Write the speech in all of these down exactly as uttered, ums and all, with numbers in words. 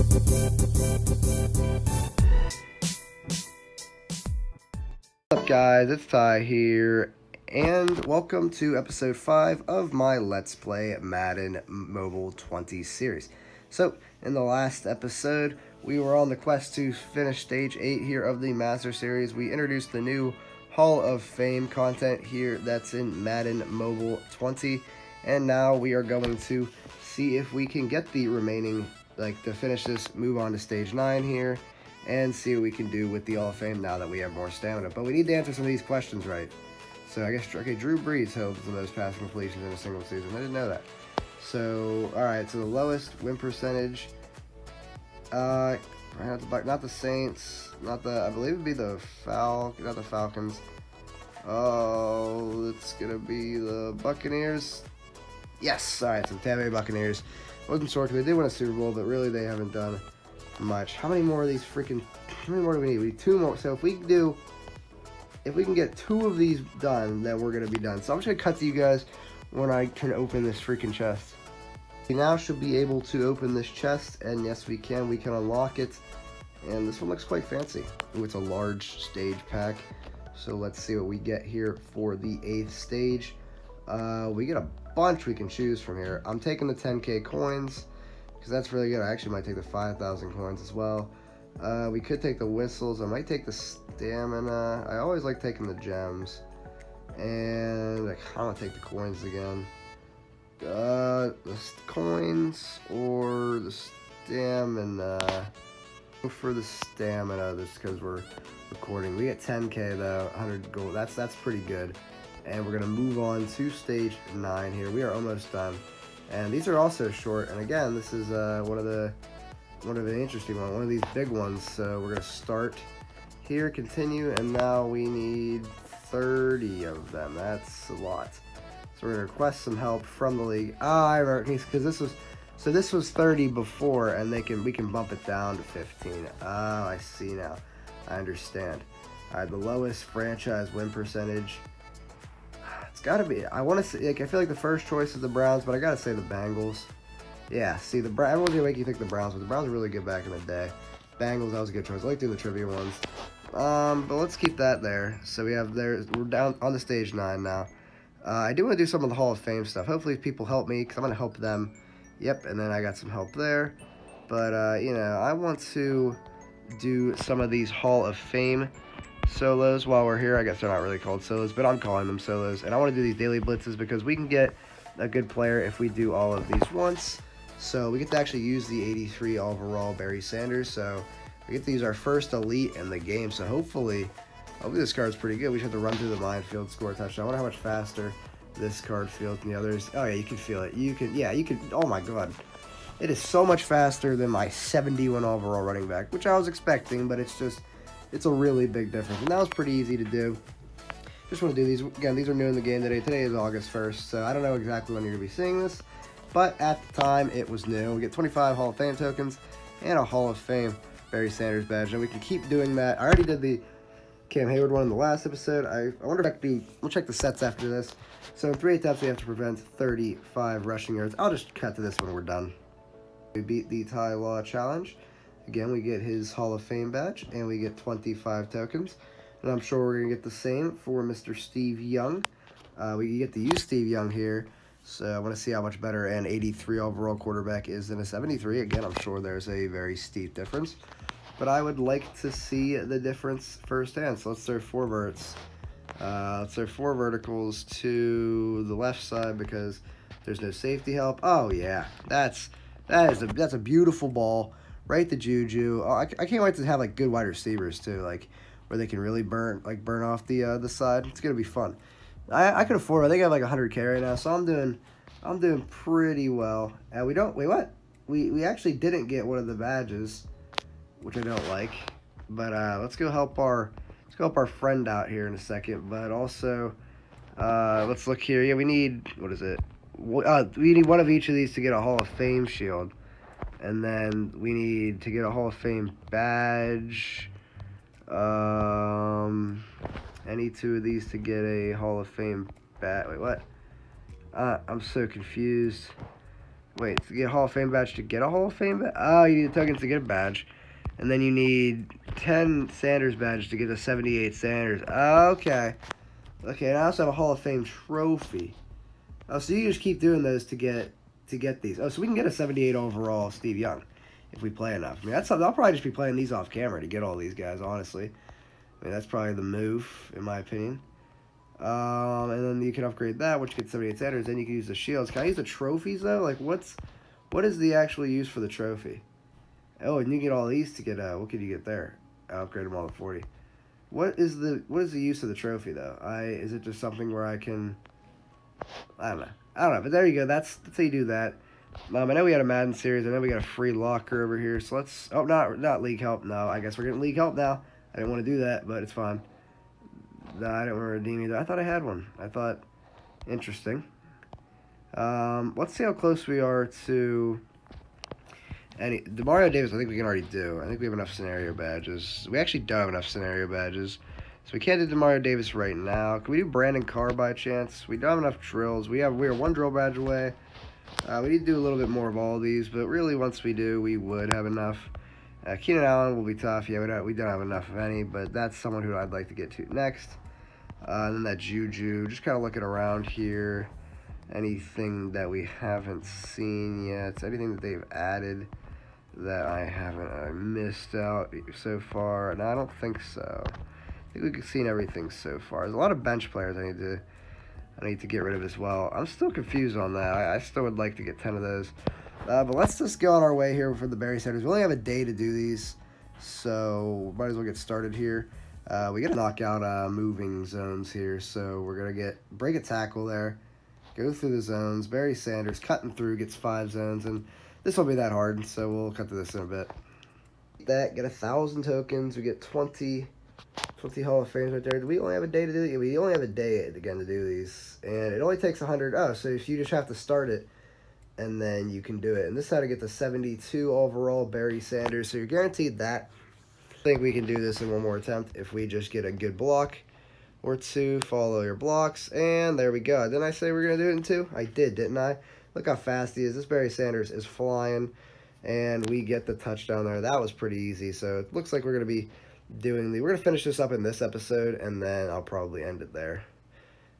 What's up, guys? It's Ty here, and welcome to episode five of my Let's Play Madden Mobile twenty series. So, in the last episode, we were on the quest to finish stage eight here of the Master Series. We introduced the new Hall of Fame content here that's in Madden Mobile twenty, and now we are going to see if we can get the remaining, like, to finish this, move on to stage nine here, and see what we can do with the Hall of Fame now that we have more stamina. But we need to answer some of these questions right. So I guess, okay, Drew Brees held the most passing completions in a single season. I didn't know that. So, all right, so the lowest win percentage, uh, not the, not the Saints, not the, I believe it would be the Fal, not the Falcons. Oh, it's going to be the Buccaneers. Yes, all right, so the Tampa Bay Buccaneers. Wasn't sure because they did win a Super Bowl, but really they haven't done much. How many more of these freaking, how many more do we need? We need two more. So if we can do, if we can get two of these done, then we're going to be done. So I'm just going to cut to you guys when I can open this freaking chest. We now should be able to open this chest, and yes, we can. We can unlock it, and this one looks quite fancy. Ooh, it's a large stage pack. So let's see what we get here for the eighth stage. Uh, we get a bunch we can choose from here. I'm taking the ten K coins, because that's really good. I actually might take the five thousand coins as well. Uh, we could take the whistles. I might take the stamina. I always like taking the gems. And I kind of take the coins again. Uh, the coins or the stamina. Go for the stamina, just because we're recording. We get ten K though, one hundred gold. That's that's pretty good. And we're gonna move on to stage nine here. We are almost done. And these are also short. And again, this is uh, one of the one of the interesting ones, one of these big ones. So we're gonna start here, continue, and now we need thirty of them. That's a lot. So we're gonna request some help from the league. Ah, I remember, because this was, so this was thirty before, and they can we can bump it down to fifteen. Oh, I see now. I understand. All right, the lowest franchise win percentage. It's gotta be. I want to say, like, I feel like the first choice is the Browns, but I gotta say the Bengals. Yeah, see, the everyone's gonna make you think the Browns, but the Browns were really good back in the day. Bengals, that was a good choice. I like doing the trivia ones. Um, but let's keep that there. So we have there. We're down on the stage nine now. Uh, I do want to do some of the Hall of Fame stuff. Hopefully people help me, because I'm going to help them. Yep, and then I got some help there. But, uh, you know, I want to do some of these Hall of Fame solos while we're here. I guess they're not really called solos, but I'm calling them solos. And I want to do these daily blitzes, because we can get a good player if we do all of these once. So we get to actually use the eighty-three overall Barry Sanders. So we get to use our first elite in the game. So hopefully... Hopefully this card's pretty good. We just have to run through the minefield, score a touchdown. I wonder how much faster this card feels than the others. Oh yeah, you can feel it. You can, yeah, you can, oh my god. It is so much faster than my seventy-one overall running back, which I was expecting, but it's just, it's a really big difference. And that was pretty easy to do. Just want to do these, again, these are new in the game today. Today is August first, so I don't know exactly when you're going to be seeing this, but at the time, it was new. We get twenty-five Hall of Fame tokens and a Hall of Fame Barry Sanders badge, and we can keep doing that. I already did the Cam Hayward won in the last episode. I, I wonder if I could do, we'll check the sets after this. So in three attempts, we have to prevent thirty-five rushing yards. I'll just cut to this when we're done. We beat the Ty Law challenge. Again, we get his Hall of Fame badge, and we get twenty-five tokens. And I'm sure we're going to get the same for Mister Steve Young. Uh, we get to use Steve Young here. So I want to see how much better an eighty-three overall quarterback is than a seventy-three. Again, I'm sure there's a very steep difference, but I would like to see the difference firsthand. So let's throw four verts. Uh, let's throw four verticals to the left side because there's no safety help. Oh yeah, that's that is a that's a beautiful ball right to JuJu. Oh, I, I can't wait to have like good wide receivers too, like where they can really burn like burn off the uh, the side. It's gonna be fun. I I could afford. I think I have like one hundred K right now, so I'm doing I'm doing pretty well. And we don't wait what we we actually didn't get one of the badges, which I don't like, but uh, let's go help our let's go help our friend out here in a second. But also, uh, let's look here. Yeah, we need what is it? Uh, we need one of each of these to get a Hall of Fame shield, and then we need to get a Hall of Fame badge. Um, any two of these to get a Hall of Fame badge. Wait, what? Uh, I'm so confused. Wait, to get a Hall of Fame badge to get a Hall of Fame badge? Oh, you need tokens to get a badge. And then you need ten Sanders badges to get a seventy-eight Sanders. Okay. Okay, and I also have a Hall of Fame trophy. Oh, so you just keep doing those to get to get these. Oh, so we can get a seventy-eight overall Steve Young if we play enough. I mean, that's I'll probably just be playing these off camera to get all these guys, honestly. I mean, that's probably the move, in my opinion. Um, and then you can upgrade that, which gets seventy-eight Sanders. Then you can use the shields. Can I use the trophies, though? Like, what's, what is the actual use for the trophy? Oh, and you get all these to get, uh, what could you get there? I'll upgrade them all to forty. What is the, what is the use of the trophy, though? I, is it just something where I can, I don't know. I don't know, but there you go. That's, that's how you do that. Um, I know we had a Madden series. I know we got a free locker over here, so let's, oh, not, not league help. No, I guess we're getting league help now. I didn't want to do that, but it's fine. No, I didn't want to redeem either. I thought I had one. I thought, interesting. Um, let's see how close we are to any DeMario Davis. I think we can already do. I think we have enough scenario badges. We actually don't have enough scenario badges, so we can't do DeMario Davis right now. Can we do Brandon Carr by chance? We don't have enough drills. We have we are one drill badge away. Uh, we need to do a little bit more of all of these, but really once we do, we would have enough. Uh, Keenan Allen will be tough. Yeah, we don't, we don't have enough of any, but that's someone who I'd like to get to next. Uh, and then that JuJu. Just kind of looking around here. Anything that we haven't seen yet. Anything that they've added that I haven't I missed out so far. And no, I don't think so. I think we've seen everything so far. There's a lot of bench players I need to I need to get rid of as well. I'm still confused on that. I, I still would like to get ten of those. Uh, but let's just go on our way here for the Barry Sanders. We only have a day to do these, so might as well get started here. Uh, we got to knock out uh, moving zones here, so we're going to get break a tackle there, go through the zones. Barry Sanders cutting through, gets five zones, and this won't be that hard, so we'll cut to this in a bit. That, get one thousand tokens. We get twenty, twenty Hall of Fames right there. Do we only have a day to do these? We only have a day, again, to do these, and it only takes one hundred. Oh, so if you just have to start it, and then you can do it. And this is how to get the seventy-two overall Barry Sanders. So you're guaranteed that. I think we can do this in one more attempt if we just get a good block or two. Follow your blocks. And there we go. Didn't I say we're going to do it in two? I did, didn't I? Look how fast he is. This Barry Sanders is flying. And we get the touchdown there. That was pretty easy. So it looks like we're going to be doing the... We're going to finish this up in this episode. And then I'll probably end it there.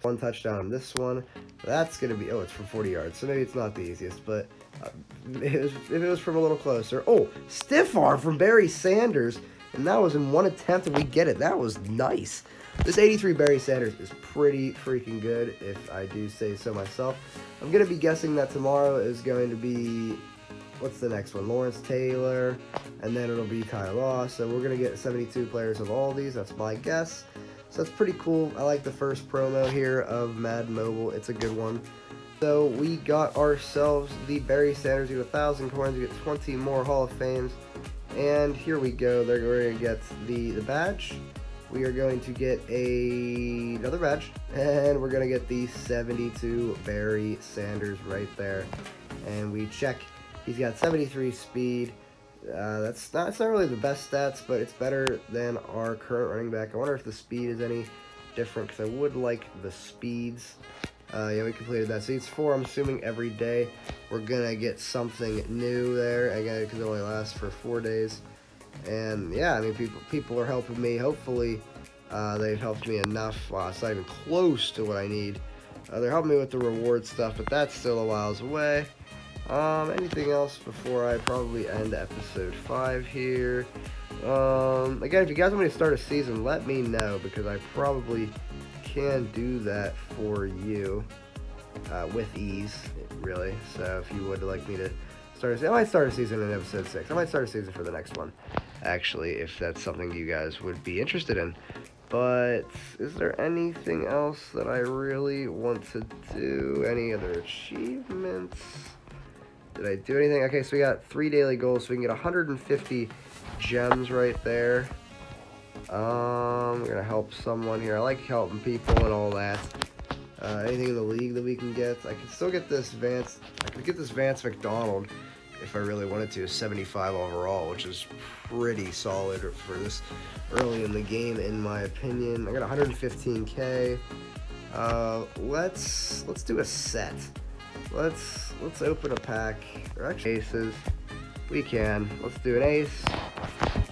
One touchdown on this one. That's going to be... Oh, it's from forty yards, so maybe it's not the easiest, but uh, it was, if it was from a little closer... Oh, stiff arm from Barry Sanders, and that was in one attempt, and we get it. That was nice. This eighty-three Barry Sanders is pretty freaking good, if I do say so myself. I'm going to be guessing that tomorrow is going to be... What's the next one? Lawrence Taylor, and then it'll be Ty Law, so we're going to get seventy-two players of all these. That's my guess. So that's pretty cool. I like the first promo here of Madden Mobile. It's a good one. So we got ourselves the Barry Sanders. We get one thousand coins. We get twenty more Hall of Fames. And here we go. They're going to get the, the badge. We are going to get a, another badge. And we're going to get the seventy-two Barry Sanders right there. And we check. He's got seventy-three speed. Uh, that's not, it's not really the best stats, but it's better than our current running back. I wonder if the speed is any different, because I would like the speeds. Uh, yeah, we completed that. So it's four, I'm assuming every day we're going to get something new there. Again, because it only lasts for four days. And, yeah, I mean, people people are helping me. Hopefully, uh, they've helped me enough. Wow, it's not even close to what I need. Uh, they're helping me with the reward stuff, but that's still a whiles away. Um, anything else before I probably end episode five here? Um, again, if you guys want me to start a season, let me know, because I probably can do that for you, uh, with ease, really. So if you would like me to start a season, I might start a season in episode six. I might start a season for the next one, actually, if that's something you guys would be interested in. But is there anything else that I really want to do? Any other achievements? Did I do anything? Okay, so we got three daily goals, so we can get one hundred fifty gems right there. Um, we're going to help someone here. I like helping people and all that. Uh, anything in the league that we can get. I can still get this Vance. I could get this Vance McDonald if I really wanted to. seventy-five overall, which is pretty solid for this early in the game, in my opinion. I got one hundred fifteen K. Uh, let's, let's do a set. Let's let's open a pack. Or actually aces. We can. Let's do an ace.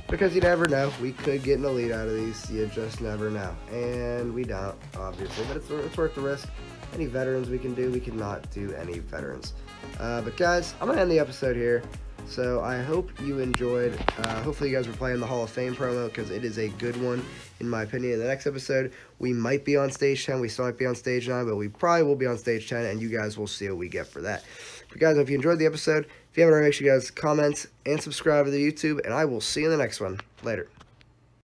Because you never know. We could get an elite out of these. You just never know. And we don't, obviously. But it's, it's worth the risk. Any veterans we can do. We cannot do any veterans. Uh, but guys, I'm going to end the episode here. So I hope you enjoyed. Uh, hopefully you guys were playing the Hall of Fame promo, because it is a good one, in my opinion. In the next episode, we might be on stage ten. We still might be on stage nine, but we probably will be on stage ten, and you guys will see what we get for that. But guys, if you enjoyed the episode, if you haven't already, make sure you guys comment and subscribe to the YouTube, and I will see you in the next one. Later.